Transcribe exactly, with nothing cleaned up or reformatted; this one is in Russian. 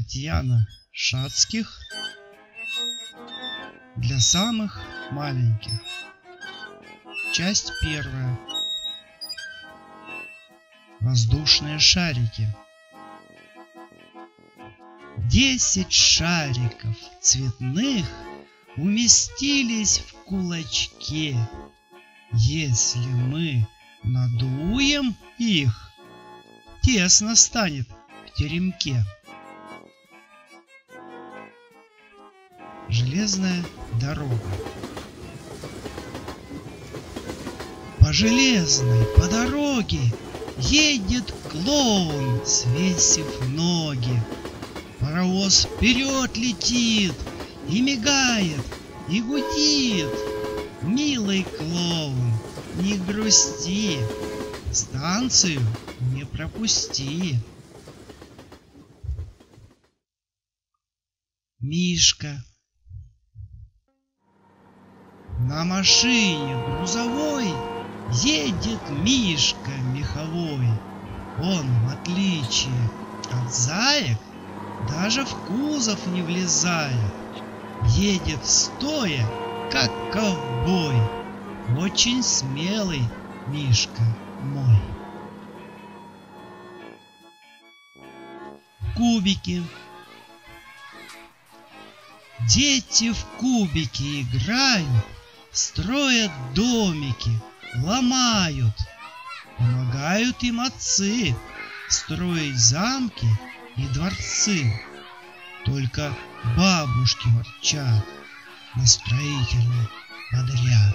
Татьяна Шатских для самых маленьких. Часть первая. Воздушные шарики. Десять шариков цветных уместились в кулачке. Если мы надуем их, тесно станет в теремке. Железная дорога. По железной, по дороге едет клоун, свесив ноги. Паровоз вперед летит, и мигает, и гудит. Милый клоун, не грусти, станцию не пропусти. Мишка. На машине грузовой едет Мишка меховой. Он, в отличие от заек, даже в кузов не влезает. Едет стоя, как ковбой. Очень смелый Мишка мой. Кубики. Дети в кубики играют, строят домики, ломают. Помогают им отцы строить замки и дворцы. Только бабушки ворчат на строительный подряд.